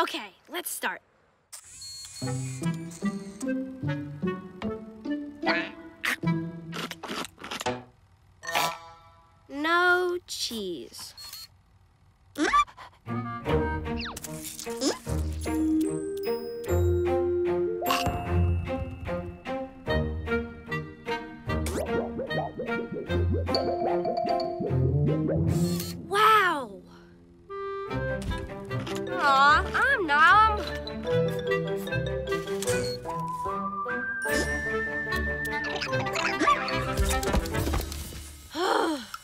Okay, let's start. No cheese. Wow! Aw, I'm numb.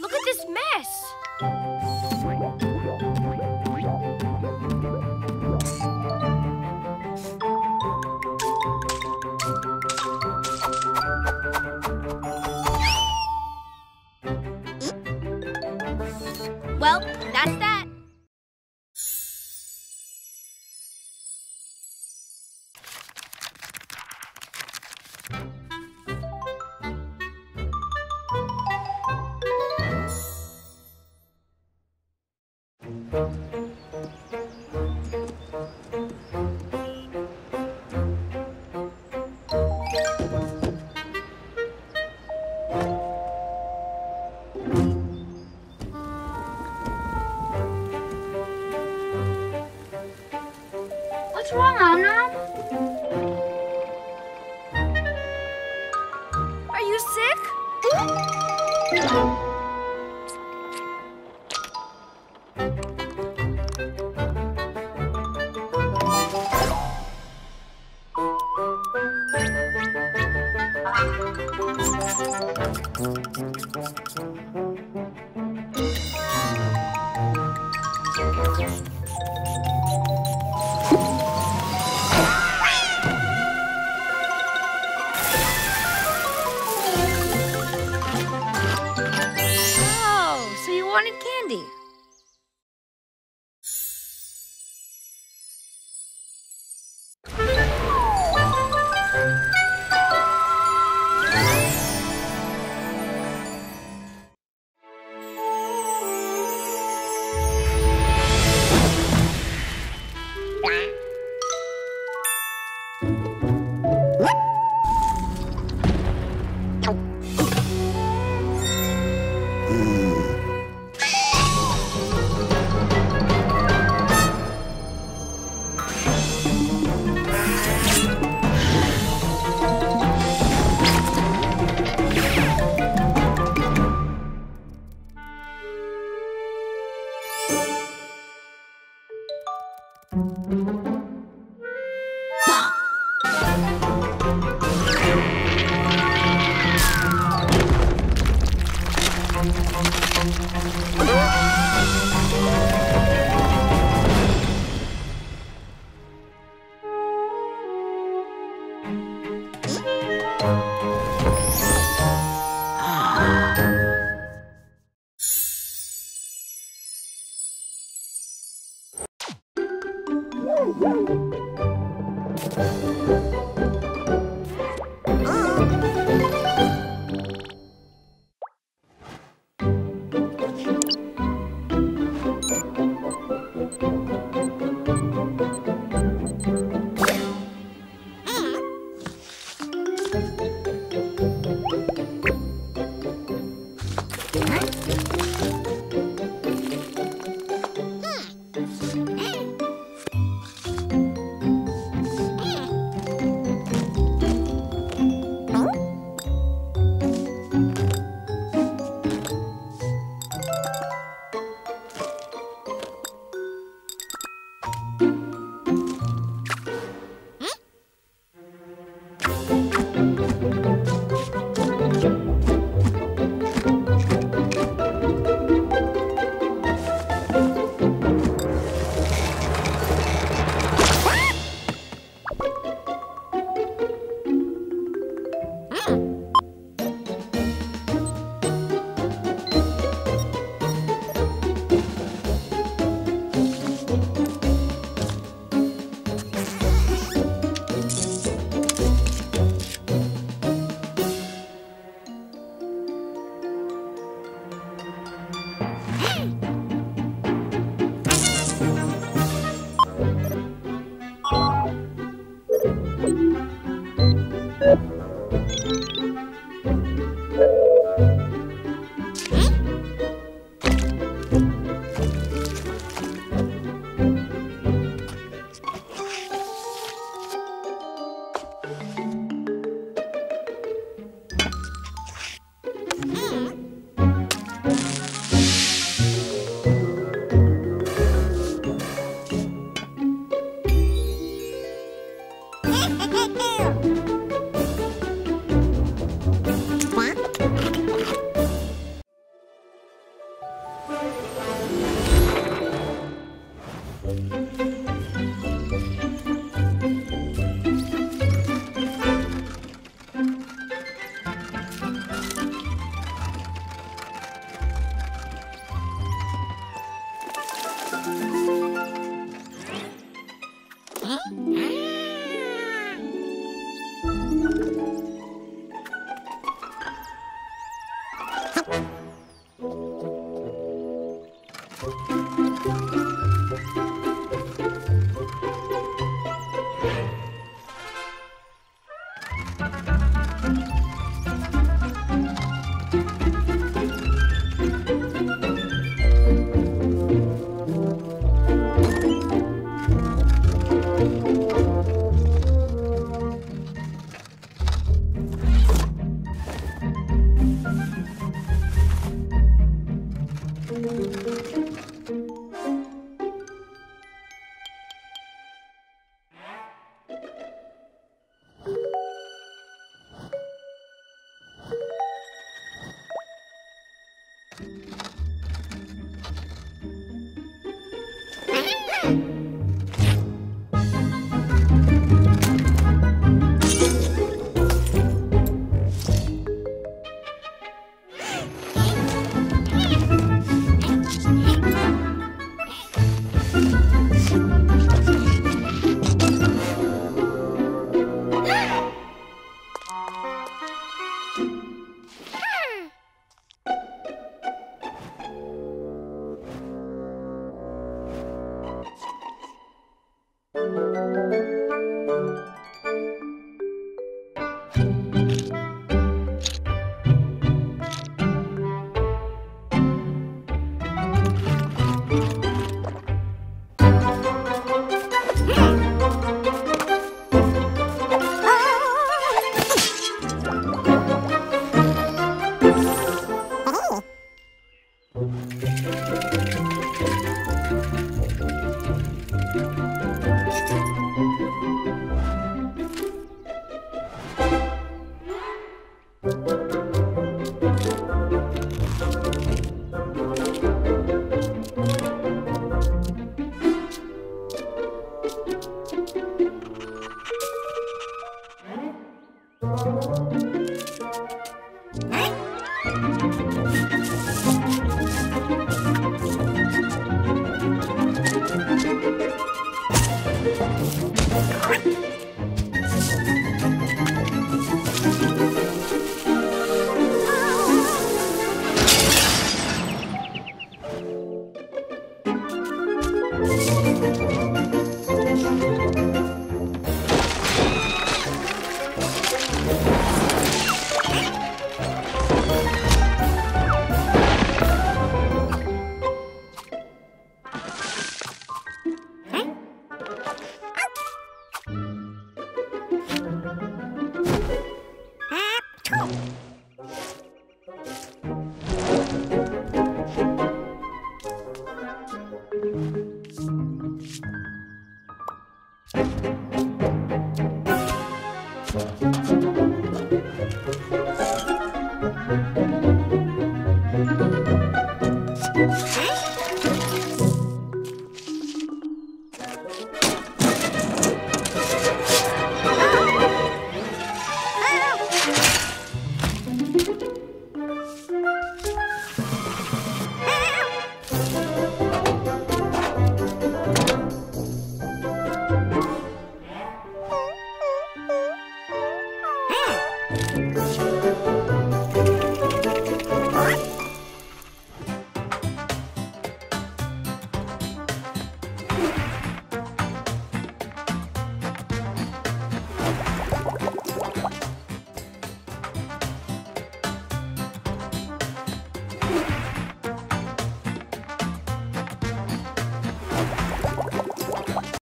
Look at this mess. Well, that's that. What's wrong, Om-Nom? Are you sick?